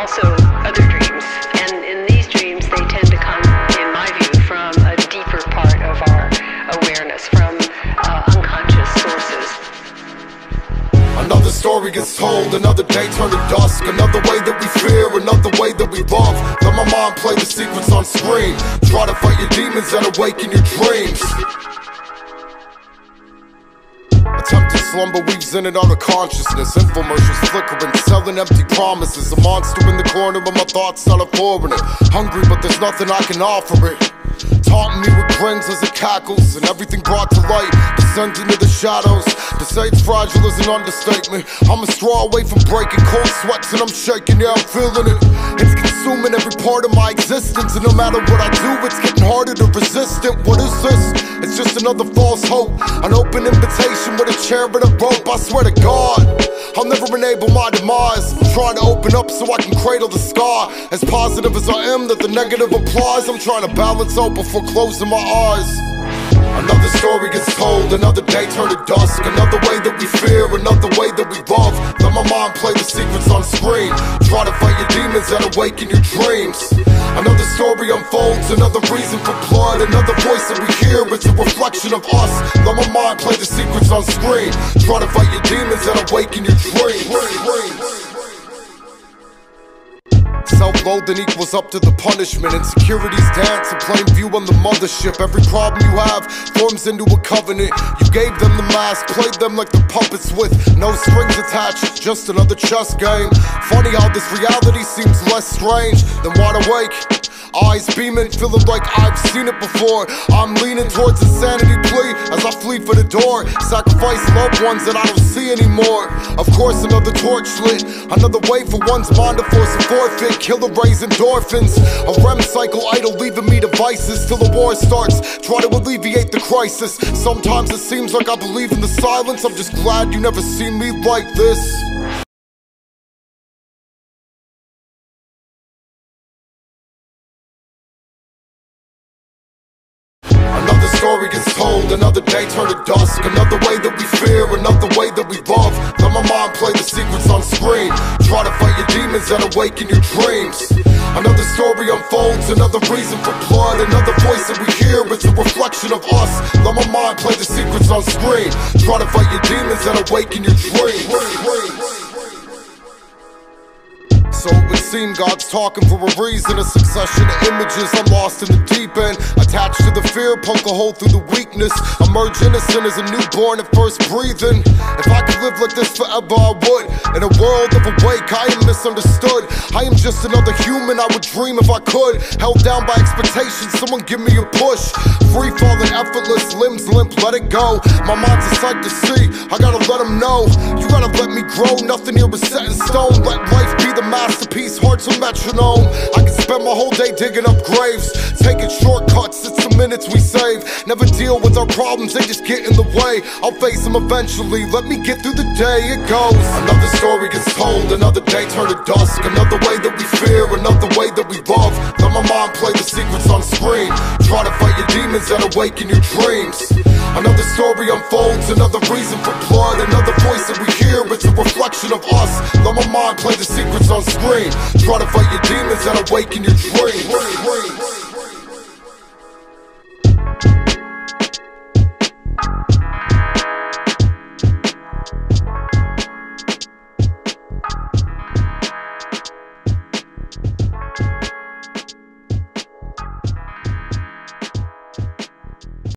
also other dreams. And in these dreams, they tend to come, in my view, from a deeper part of our awareness, from unconscious sources. Another story gets told, another day turned to dusk, another way that we fear, another way that we love. Let my mind play the secrets on screen. Try to fight your demons and awaken your dreams. Attempted slumber weaves in and out of consciousness. Infomercials flickering, selling empty promises. A monster in the corner of my thoughts, not a foreigner. Hungry, but there's nothing I can offer it. Taunting me with grins as it cackles, and everything brought to light descends into the shadows. To say it's fragile is an understatement. I'm a straw away from breaking, cold sweats and I'm shaking, yeah, I'm feeling it. It's consuming every part of my existence, and no matter what I do, it's getting harder to resist it. What is this? It's just another false hope, an open invitation with a chair and a rope. I swear to God, I'll never enable my demise. I'm trying to open up so I can cradle the scar. As positive as I am that the negative applies, I'm trying to balance out before closing my eyes. Another story gets told, another day turned to dusk, another way that we fear, another way that we love. Let my mind play the secrets on screen. Try to fight your demons and awaken your dreams. Another story unfolds, another reason for blood, another voice that we hear is a reflection of us. Let my mind play the secrets on screen. Try to fight your demons and awaken your dreams. Self-loathing equals up to the punishment. Insecurities dance in plain view on the mothership. Every problem you have forms into a covenant. You gave them the mask, played them like the puppets with no strings attached, just another chess game. Funny how this reality seems less strange than wide awake. Eyes beaming, feeling like I've seen it before. I'm leaning towards insanity plea as I flee for the door. Sacrifice loved ones that I don't see anymore. Of course another torch lit, another way for one's mind to force a forfeit. Killer rays endorphins, a REM cycle idle, leaving me to vices. Till the war starts, try to alleviate the crisis. Sometimes it seems like I believe in the silence. I'm just glad you never seen me like this. Another story gets told, another day turned to dusk, another way that we fear, another way that we love. Let my mind play the secrets on screen. Try to fight your demons and awaken your dreams. Another story unfolds, another reason for blood, another voice that we hear is a reflection of us. Let my mind play the secrets on screen. Try to fight your demons and awaken your dreams. So it would seem God's talking for a reason. A succession of images, I'm lost in the deep end, attached to the fear, poke a hole through the weakness. Emerge innocent as a newborn at first breathing. If I could live like this forever, I would. In a world of awake, I am misunderstood. I am just another human, I would dream if I could. Held down by expectations, someone give me a push. Free falling, effortless, limbs limp, let it go. My mind's a sight to see, I gotta let them know. You gotta let me grow, nothing here is set in stone. Let life be the master. Masterpiece, hearts a metronome. I can spend my whole day digging up graves, taking shortcuts, it's the minutes we save. Never deal with our problems, they just get in the way. I'll face them eventually, let me get through the day, it goes. Another story gets told, another day turned to dusk, another way that we fear, another way that we love. Let my mind play the secrets on screen. Try to fight your demons and awaken your dreams. Another story unfolds, another reason for blood, another voice that we hear, it's a reflection of us. Let my mind play the secrets on screen. Try to fight your demons and awaken your dreams.